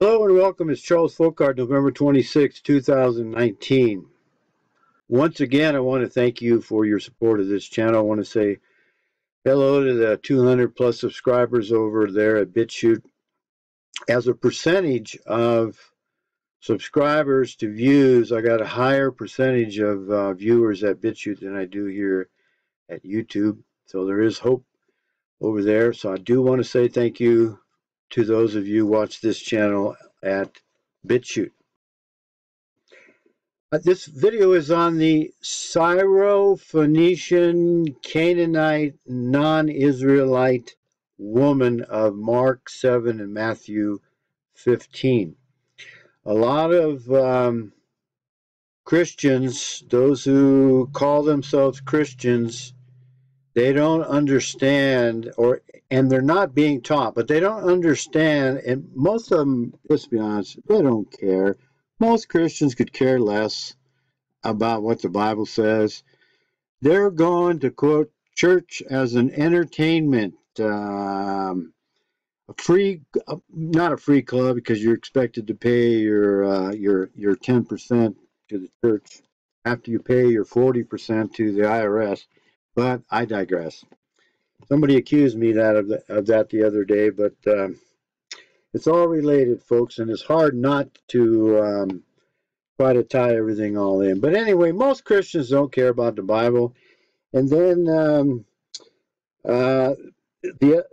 Hello and welcome. It's Charles Fockaert, November 26, 2019. Once again, I want to thank you for your support of this channel. I want to say hello to the 200 plus subscribers over there at BitChute. As a percentage of subscribers to views, I got a higher percentage of viewers at BitChute than I do here at YouTube. So there is hope over there. So I do want to say thank you to those of you who watch this channel at BitChute. This video is on the Syro-Phoenician Canaanite non-Israelite woman of Mark 7 and Matthew 15. A lot of Christians, those who call themselves Christians, they don't understand, and they're not being taught, but they don't understand, and most of them, let's be honest, they don't care. Most Christians could care less about what the Bible says. They're going to, quote, church as an entertainment, not a free club, because you're expected to pay your 10% to the church after you pay your 40% to the IRS. But I digress. Somebody accused me of that the other day, but it's all related, folks, and it's hard not to try to tie everything all in. But anyway, most Christians don't care about the Bible. And then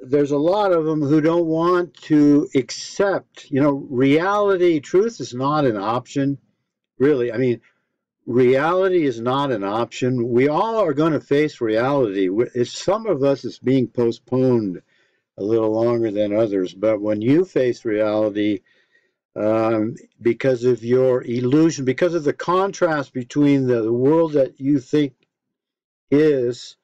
there's a lot of them who don't want to accept, you know, reality. Truth is not an option, really. I mean, reality is not an option. We all are going to face reality. If some of us, it's being postponed a little longer than others. But when you face reality, because of your illusion, because of the contrast between the world that you think is,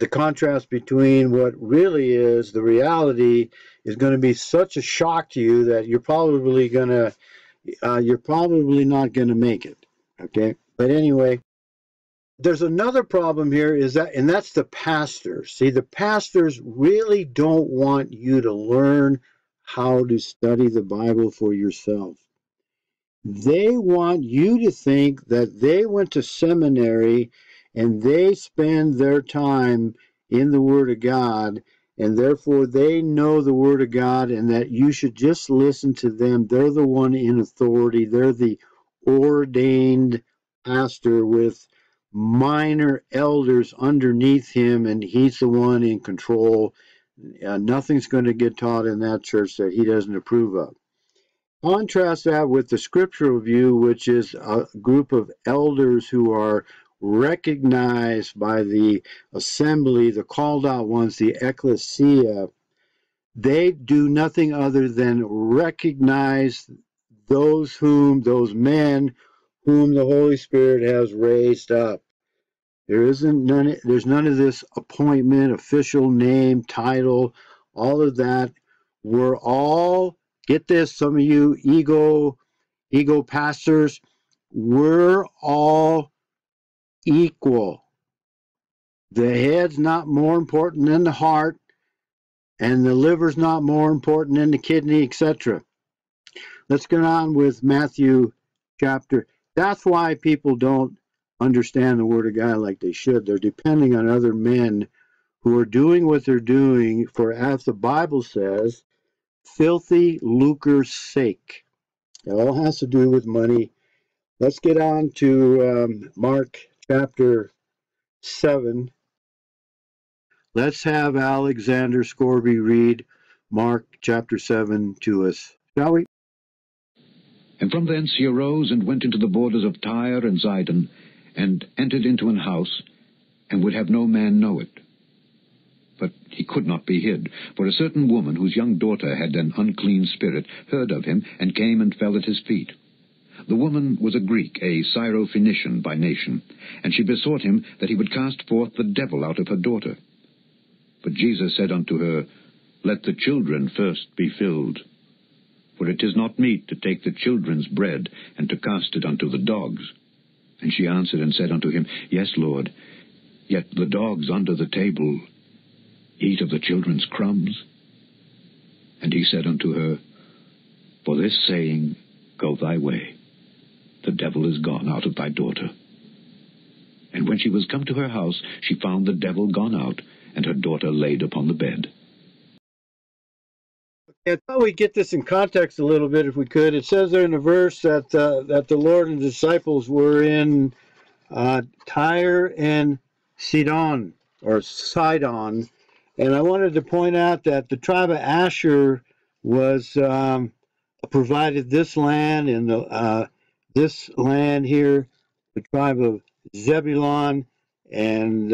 the contrast between what really is, the reality is going to be such a shock to you that you're probably going to, you're probably not going to make it. Okay, but anyway, there's another problem here, is that, and that's the pastors. See, the pastors really don't want you to learn how to study the Bible for yourself. They want you to think that they went to seminary and they spend their time in the Word of God, and therefore they know the Word of God, and that you should just listen to them. They're the one in authority. They're the ordained pastor with minor elders underneath him, and he's the one in control. Nothing's going to get taught in that church that he doesn't approve of. Contrast that with the scriptural view, which is a group of elders who are recognized by the assembly, the called out ones, the ecclesia. They do nothing other than recognize those men whom the Holy Spirit has raised up. There's none of this appointment, official name, title, all of that. We're all, get this, some of you ego pastors, we're all equal. The head's not more important than the heart, and the liver's not more important than the kidney, etc. Let's get on with Matthew chapter. That's why people don't understand the Word of God like they should. They're depending on other men who are doing what they're doing for, as the Bible says, filthy lucre's sake. It all has to do with money. Let's get on to Mark chapter 7. Let's have Alexander Scorby read Mark chapter 7 to us, shall we? And from thence he arose and went into the borders of Tyre and Zidon, and entered into an house, and would have no man know it. But he could not be hid, for a certain woman whose young daughter had an unclean spirit heard of him, and came and fell at his feet. The woman was a Greek, a Syro-Phoenician by nation, and she besought him that he would cast forth the devil out of her daughter. But Jesus said unto her, Let the children first be filled. For it is not meet to take the children's bread, and to cast it unto the dogs. And she answered and said unto him, Yes, Lord, yet the dogs under the table eat of the children's crumbs. And he said unto her, For this saying, go thy way, the devil is gone out of thy daughter. And when she was come to her house, she found the devil gone out, and her daughter laid upon the bed. I thought we'd get this in context a little bit if we could. It says there in the verse that, the Lord and disciples were in Tyre and Zidon, or Sidon. And I wanted to point out that the tribe of Asher was provided this land, and this land here, the tribe of Zebulun and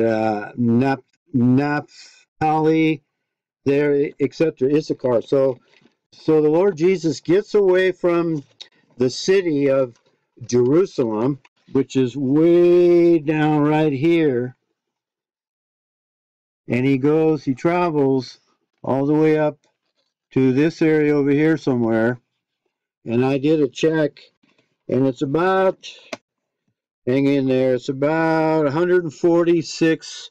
Naphtali, there, etc., Issachar. So the Lord Jesus gets away from the city of Jerusalem, which is way down right here, and he goes, he travels all the way up to this area over here somewhere. And I did a check, and it's about, hang in there, it's about 146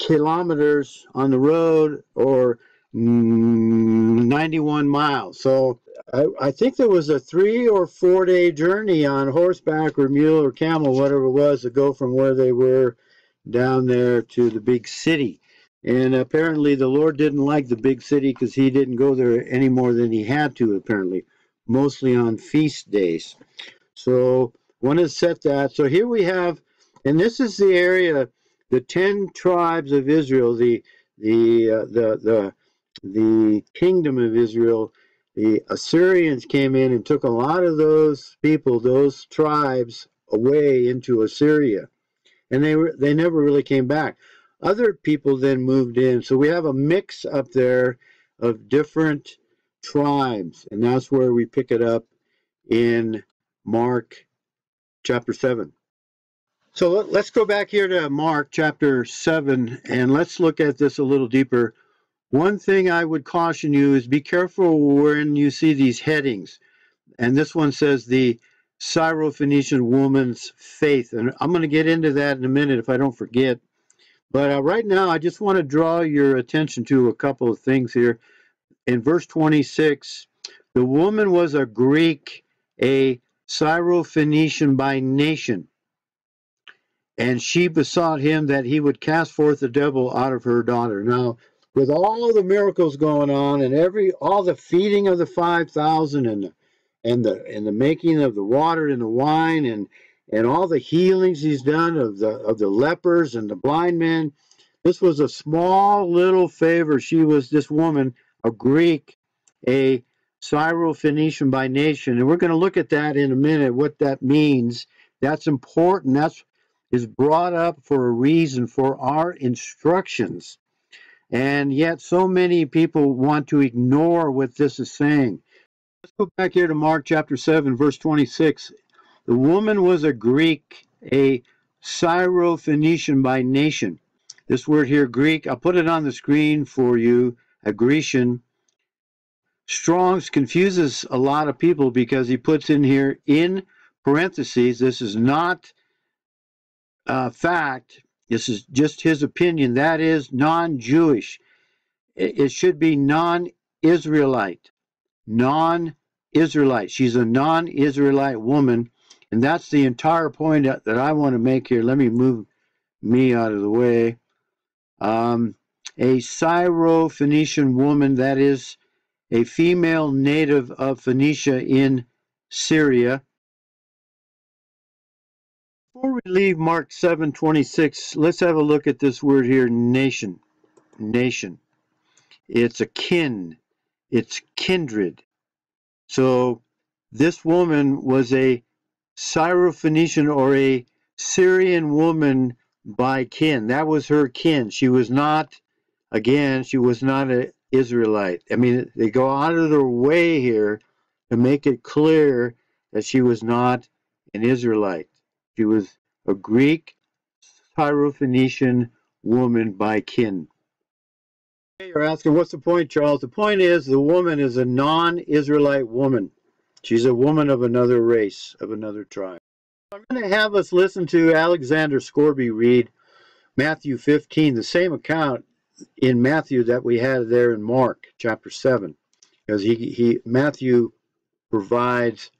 kilometers on the road, or 91 miles. So I think there was a 3 or 4 day journey on horseback or mule or camel, whatever it was, to go from where they were down there to the big city. And apparently the Lord didn't like the big city, because he didn't go there any more than he had to, apparently, mostly on feast days. So wanted to set that. So here we have, and this is the area, the 10 tribes of Israel, the kingdom of Israel. The Assyrians came in and took a lot of those people, those tribes, away into Assyria, and they never really came back. Other people then moved in, so we have a mix up there of different tribes, and that's where we pick it up in Mark chapter 7. So let's go back here to Mark chapter 7, and let's look at this a little deeper. One thing I would caution you is be careful when you see these headings, and this one says the Syro-Phoenician woman's faith, and I'm going to get into that in a minute if I don't forget. But right now, I just want to draw your attention to a couple of things here. In verse 26, the woman was a Greek, a Syro-Phoenician by nation, and she besought him that he would cast forth the devil out of her daughter. Now, with all the miracles going on, and all the feeding of the 5,000, and the making of the water and the wine, and all the healings he's done of the lepers and the blind men, this was a small little favor. She was, this woman, a Greek, a Syro-Phoenician by nation. And we're going to look at that in a minute, what that means. That's important. That's is brought up for a reason, for our instructions. And yet so many people want to ignore what this is saying. Let's go back here to Mark chapter 7, verse 26. The woman was a Greek, a Syro-Phoenician by nation. This word here, Greek, I'll put it on the screen for you, a Grecian. Strong's confuses a lot of people because he puts in here, in parentheses, this is not fact, this is just his opinion, that is non-Jewish. It should be non-Israelite, non-Israelite. She's a non-Israelite woman. And that's the entire point that I want to make here. Let me move me out of the way. A Syro-Phoenician woman, that is a female native of Phoenicia in Syria. Before we leave Mark 7:26, let's have a look at this word here, nation. Nation. It's a kin. It's kindred. So this woman was a Syro-Phoenician, or a Syrian woman by kin. That was her kin. She was not, again, she was not an Israelite. I mean, they go out of their way here to make it clear that she was not an Israelite. She was a Greek Syro-Phoenician woman by kin. You're asking, what's the point, Charles? The point is, the woman is a non-Israelite woman. She's a woman of another race, of another tribe. I'm going to have us listen to Alexander Scorby read Matthew 15, the same account in Matthew that we had there in Mark chapter 7. Because Matthew provides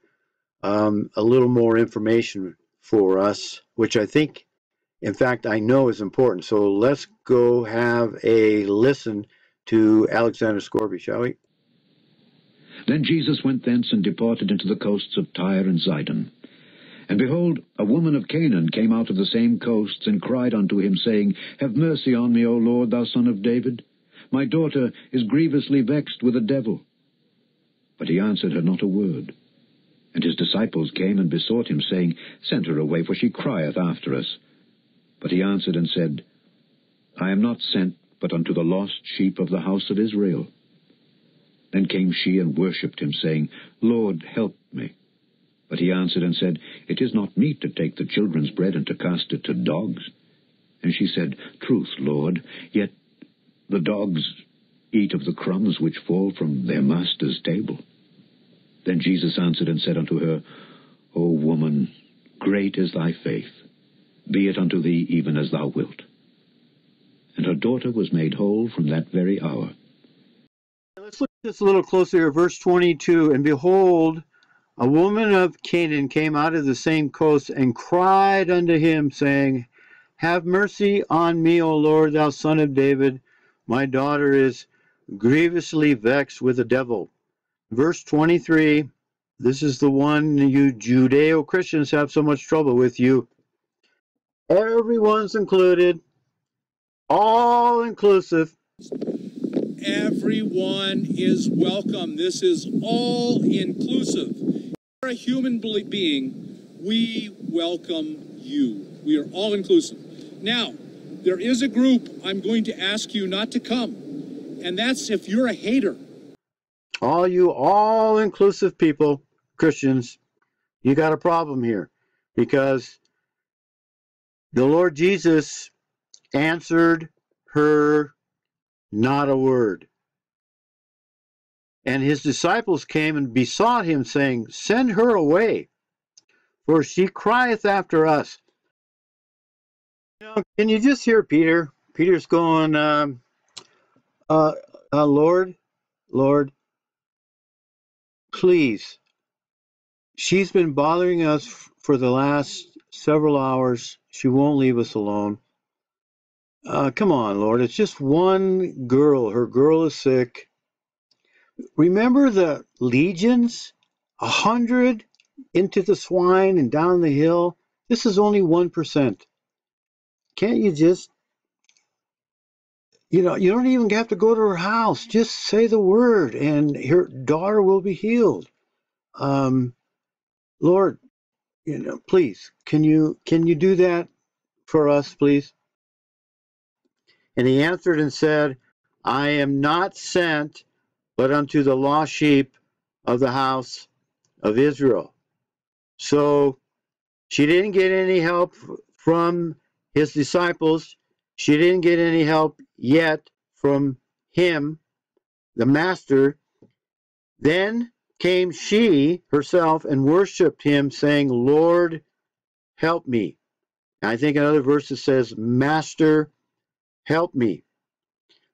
a little more information for us, which I think, in fact, I know is important. So let's go have a listen to Alexander Scorby, shall we? Then Jesus went thence and departed into the coasts of Tyre and Zidon. And behold, a woman of Canaan came out of the same coasts, and cried unto him, saying, Have mercy on me, O Lord, thou son of David. My daughter is grievously vexed with a devil. But he answered her not a word. And his disciples came and besought him, saying, Send her away, for she crieth after us. But he answered and said, I am not sent but unto the lost sheep of the house of Israel. Then came she and worshipped him, saying, Lord, help me. But he answered and said, It is not meet to take the children's bread and to cast it to dogs. And she said, Truth, Lord, yet the dogs eat of the crumbs which fall from their master's table. Then Jesus answered and said unto her, O woman, great is thy faith. Be it unto thee even as thou wilt. And her daughter was made whole from that very hour. Let's look at this a little closer here. Verse 22, And behold, a woman of Canaan came out of the same coast, and cried unto him, saying, Have mercy on me, O Lord, thou son of David. My daughter is grievously vexed with a devil. Verse 23, this is the one you Judeo-Christians have so much trouble with. You, everyone's included, all inclusive. Everyone is welcome. This is all inclusive. If you're a human being, we welcome you. We are all inclusive. Now, there is a group I'm going to ask you not to come, and that's if you're a hater. All you all-inclusive people, Christians, you got a problem here, because the Lord Jesus answered her not a word. And his disciples came and besought him, saying, Send her away, for she crieth after us. Now, can you just hear Peter? Peter's going, Lord, Lord, please, she's been bothering us for the last several hours. She won't leave us alone. Come on, Lord. It's just one girl. Her girl is sick. Remember the legions? 100 into the swine and down the hill? This is only 1%. Can't you just, you know, you don't even have to go to her house. Just say the word, and her daughter will be healed. Lord, you know, please, can you do that for us, please? And he answered and said, I am not sent but unto the lost sheep of the house of Israel. So she didn't get any help from his disciples. She didn't get any help yet from him, the master. Then came she herself and worshipped him, saying, Lord, help me. And I think another verse it says, Master, help me.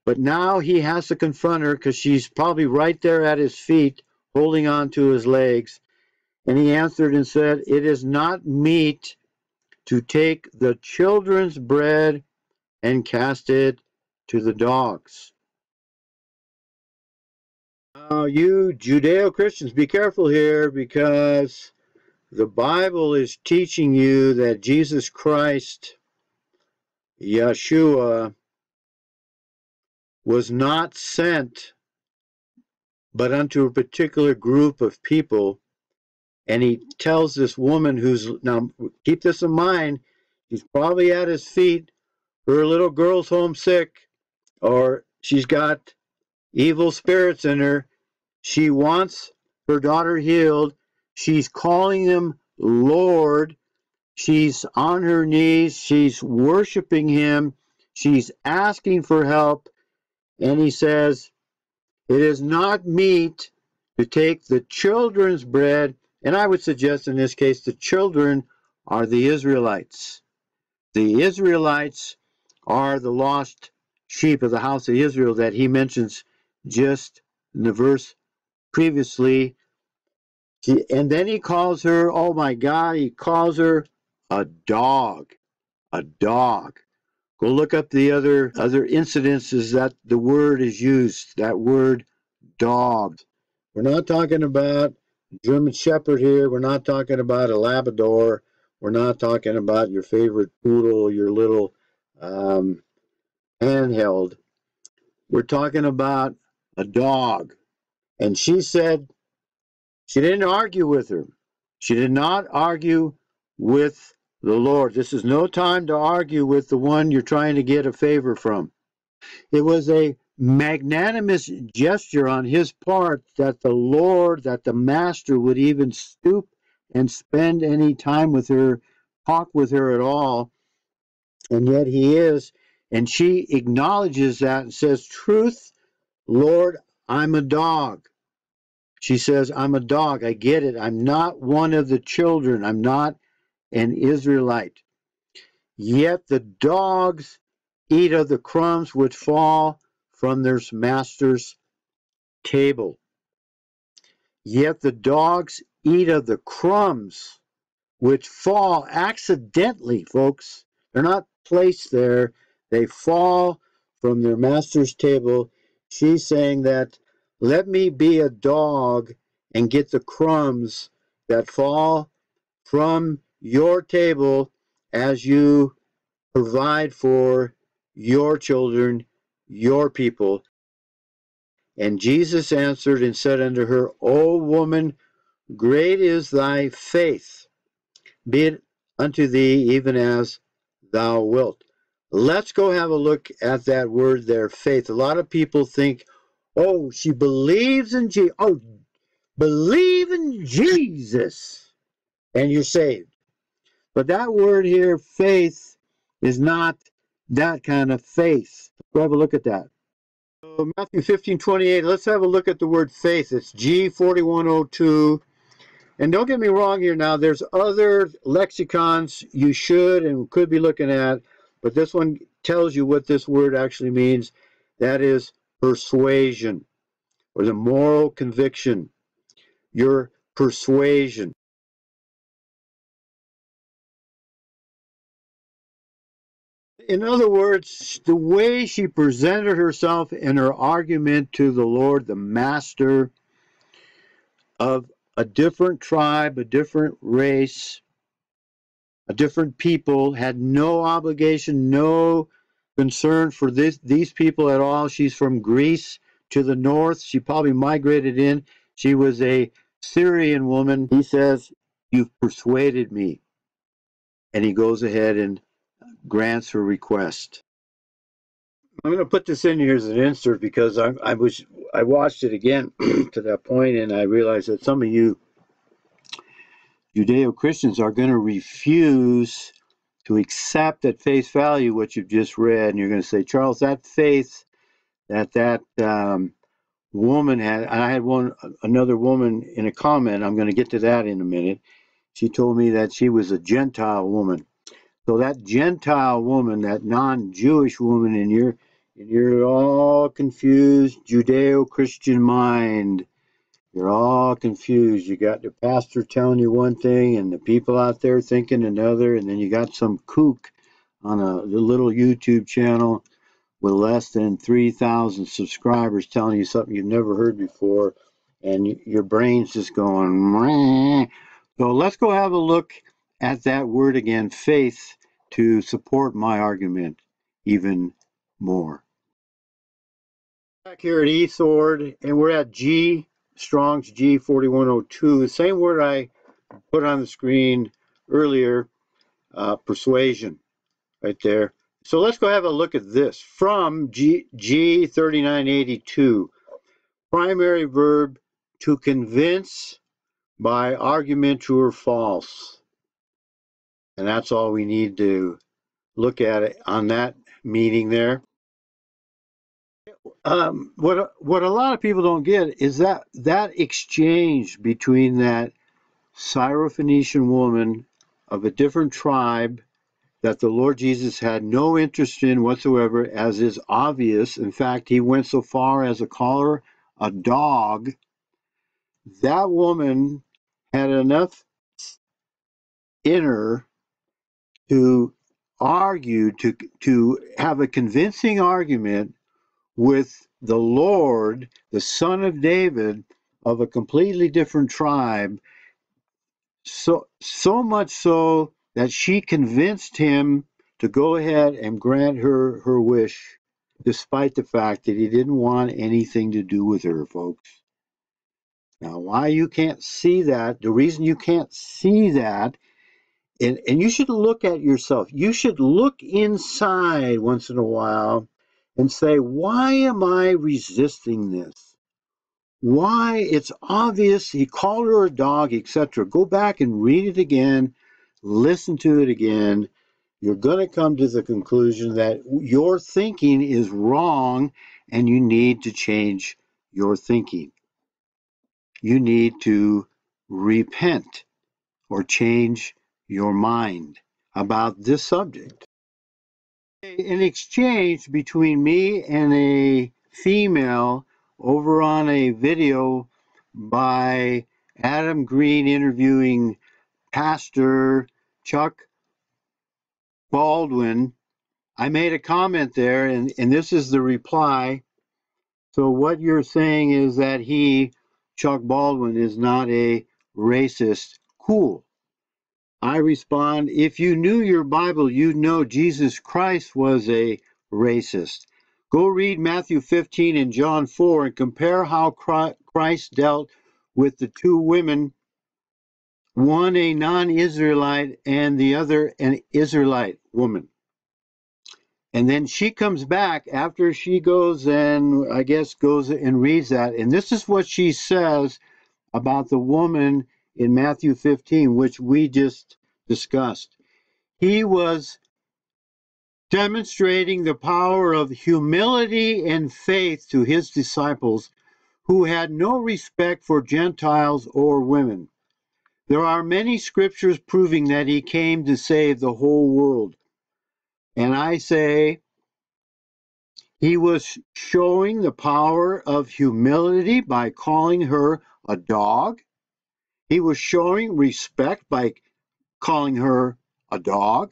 But now he has to confront her, because she's probably right there at his feet, holding on to his legs. And he answered and said, It is not meet to take the children's bread and cast it to the dogs. You Judeo-Christians, be careful here, because the Bible is teaching you that Jesus Christ, Yahshua, was not sent but unto a particular group of people. And he tells this woman who's, now keep this in mind, she's probably at his feet, her little girl's homesick, or she's got evil spirits in her. She wants her daughter healed. She's calling him Lord. She's on her knees. She's worshiping him. She's asking for help. And he says, It is not meet to take the children's bread. And I would suggest in this case, the children are the Israelites. The Israelites are the lost sheep of the house of Israel that he mentions just in the verse previously. And then he calls her, oh my God, he calls her a dog. A dog. Go look up the other incidences that the word is used, that word dog. We're not talking about German Shepherd here. We're not talking about a Labrador. We're not talking about your favorite poodle, your little handheld. We're talking about a dog. And she said, she didn't argue with her. She did not argue with the Lord. This is no time to argue with the one you're trying to get a favor from. It was a magnanimous gesture on his part that the Lord, that the Master would even stoop and spend any time with her, talk with her at all. And yet he is. And she acknowledges that and says, truth, Lord, I'm a dog. She says, I'm a dog. I get it. I'm not one of the children. I'm not an Israelite. Yet the dogs eat of the crumbs which fall from their master's table. Yet the dogs eat of the crumbs which fall accidentally, folks. They're not placed there. They fall from their master's table. She's saying that, let me be a dog and get the crumbs that fall from your table as you provide for your children, your people. And Jesus answered and said unto her, O woman, great is thy faith. Be it unto thee even as thou wilt. Let's go have a look at that word there, faith. A lot of people think, oh, she believes in Jesus. Oh, believe in Jesus and you're saved. But that word here, faith, is not that kind of faith. Go have a look at that. So Matthew 15:28, let's have a look at the word faith. It's G4102. And don't get me wrong here now, there's other lexicons you should and could be looking at, but this one tells you what this word actually means. That is persuasion, or the moral conviction, your persuasion. In other words, the way she presented herself in her argument to the Lord, the Master of a different tribe, a different race, a different people, had no obligation, no concern for these people at all. She's from Greece to the north. She probably migrated in. She was a Syrian woman. He says, you've persuaded me. And he goes ahead and grants her request. I'm going to put this in here as an insert because I watched it again to that point, and I realized that some of you Judeo-Christians are going to refuse to accept at face value what you've just read, and you're going to say, Charles, that faith that woman had, and I had another woman in a comment, I'm going to get to that in a minute, she told me that she was a Gentile woman. So that Gentile woman, that non-Jewish woman in your all confused Judeo-Christian mind, you're all confused. You got the pastor telling you one thing and the people out there thinking another, and then you got some kook on a little YouTube channel with less than 3,000 subscribers telling you something you've never heard before, and your brain's just going, meh. So let's go have a look at that word again, faith, to support my argument even more. Back here at eSword, and we're at G, Strong's G4102, the same word I put on the screen earlier, persuasion, right there. So let's go have a look at this from G3982, primary verb, to convince by argument, true or false. And that's all we need to look at it on that meaning there. What a lot of people don't get is that exchange between that Syro-Phoenician woman of a different tribe that the Lord Jesus had no interest in whatsoever, as is obvious. In fact, he went so far as to call her a dog. That woman had enough in her to argue, to have a convincing argument with the Lord, the son of David, of a completely different tribe, so much so that she convinced him to go ahead and grant her her wish, despite the fact that he didn't want anything to do with her, folks. Now, why you can't see that, the reason you can't see that, and you should look at yourself. You should look inside once in a while and say, why am I resisting this? Why? It's obvious. He called her a dog, etc. Go back and read it again. Listen to it again. You're going to come to the conclusion that your thinking is wrong and you need to change your thinking. You need to repent or change your mind about this subject. An exchange between me and a female over on a video by Adam Green interviewing Pastor Chuck Baldwin. I made a comment there, and this is the reply. So what you're saying is that he, Chuck Baldwin, is not a racist. Cool. I respond, if you knew your Bible, you'd know Jesus Christ was a racist. Go read Matthew 15 and John 4 and compare how Christ dealt with the two women, one a non-Israelite and the other an Israelite woman. And then she comes back after she goes and, I guess, goes and reads that. And this is what she says about the woman in Matthew 15, which we just discussed. He was demonstrating the power of humility and faith to his disciples, who had no respect for Gentiles or women. There are many scriptures proving that he came to save the whole world. And I say, he was showing the power of humility by calling her a dog. He was showing respect by calling her a dog.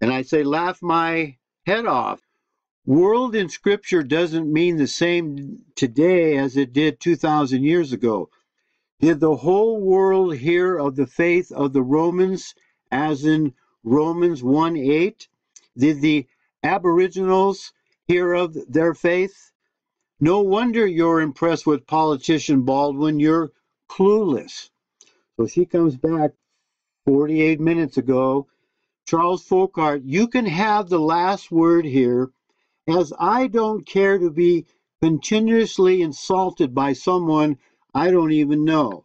And I say, laugh my head off. World in Scripture doesn't mean the same today as it did 2,000 years ago. Did the whole world hear of the faith of the Romans, as in Romans 1:8? Did the Aboriginals hear of their faith? No wonder you're impressed with politician Baldwin. You're clueless. So she comes back 48 minutes ago. Charles Fockaert, you can have the last word here, as I don't care to be continuously insulted by someone I don't even know.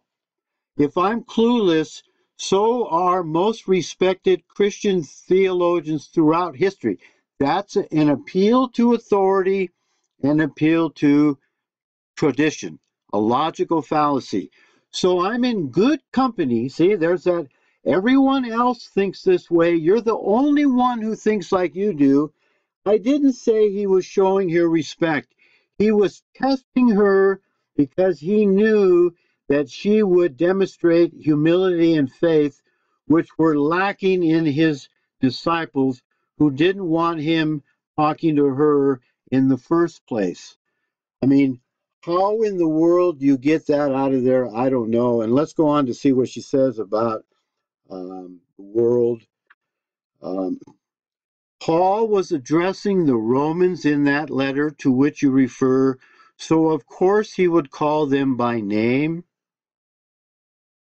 If I'm clueless, so are most respected Christian theologians throughout history. That's an appeal to authority, an appeal to tradition, a logical fallacy. So I'm in good company. See, there's that. Everyone else thinks this way. You're the only one who thinks like you do. I didn't say he was showing her respect. He was testing her because he knew that she would demonstrate humility and faith, which were lacking in his disciples, who didn't want him talking to her in the first place. I mean, how in the world do you get that out of there? I don't know. And let's go on to see what she says about the world. Paul was addressing the Romans in that letter to which you refer, so of course he would call them by name.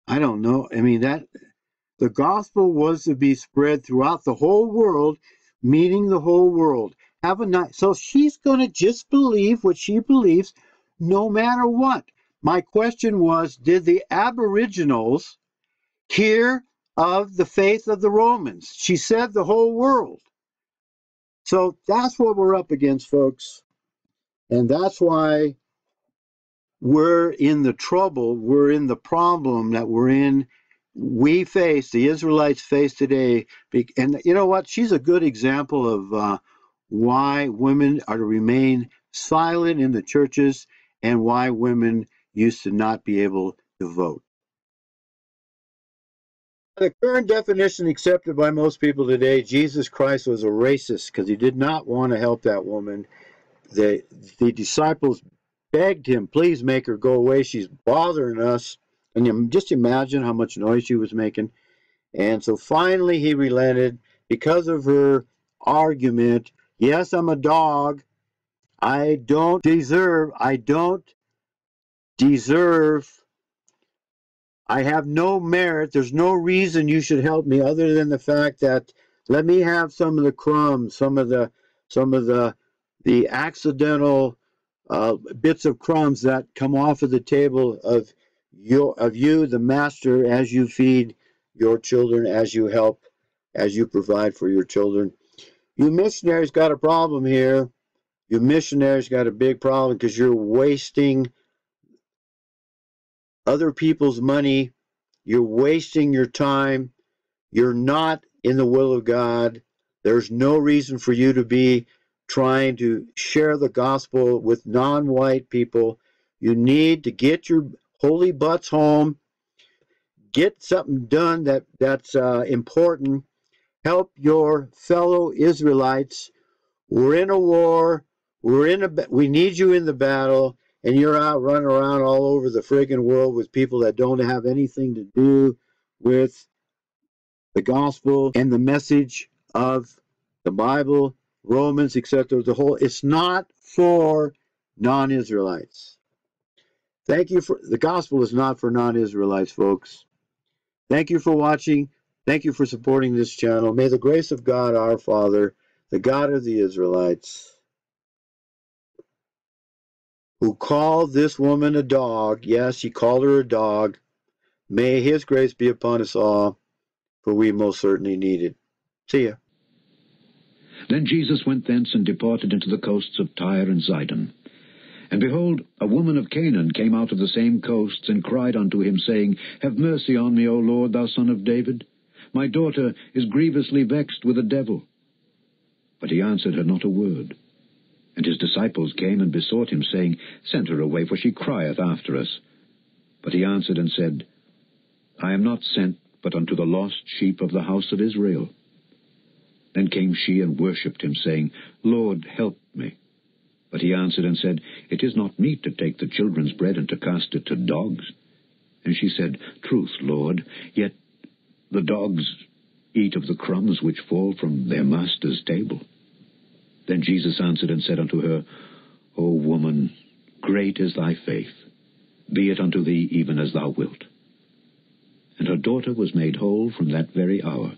I don't know. I mean, that the gospel was to be spread throughout the whole world, meaning the whole world. Have a night. So she's going to just believe what she believes, no matter what. My question was, did the Aboriginals hear of the faith of the Romans? She said the whole world. So that's what we're up against, folks. And that's why we're in the trouble, we're in the problem that we're in. We face, the Israelites face today. And you know what? She's a good example of why women are to remain silent in the churches and why women used to not be able to vote. The current definition accepted by most people today, Jesus Christ was a racist because he did not want to help that woman. The disciples begged him, please make her go away. She's bothering us. And you just imagine how much noise she was making. And so finally he relented because of her argument. Yes, I'm a dog. I don't deserve. I have no merit. There's no reason you should help me other than the fact that let me have some of the crumbs, some of the accidental bits of crumbs that come off of the table of you, the master, as you feed your children, as you help, as you provide for your children. You missionaries got a problem here. You missionaries got a big problem because you're wasting other people's money. You're wasting your time. You're not in the will of God. There's no reason for you to be trying to share the gospel with non-white people. You need to get your holy butts home. Get something done that's important. Help your fellow Israelites. We're in a war. We need you in the battle, and you're out running around all over the friggin' world with people that don't have anything to do with the gospel and the message of the Bible, Romans, etc. The whole, it's not for non-Israelites. Thank you for, the gospel is not for non-Israelites, folks. Thank you for watching. Thank you for supporting this channel. May the grace of God, our Father, the God of the Israelites, who called this woman a dog, yes, he called her a dog, may his grace be upon us all, for we most certainly need it. See ya. Then Jesus went thence and departed into the coasts of Tyre and Zidon. And behold, a woman of Canaan came out of the same coasts, and cried unto him, saying, Have mercy on me, O Lord, thou son of David. My daughter is grievously vexed with a devil. But he answered her not a word. And his disciples came and besought him, saying, Send her away, for she crieth after us. But he answered and said, I am not sent but unto the lost sheep of the house of Israel. Then came she and worshipped him, saying, Lord, help me. But he answered and said, It is not meet to take the children's bread and to cast it to dogs. And she said, Truth, Lord, yet the dogs eat of the crumbs which fall from their master's table. Then Jesus answered and said unto her, O woman, great is thy faith. Be it unto thee even as thou wilt. And her daughter was made whole from that very hour.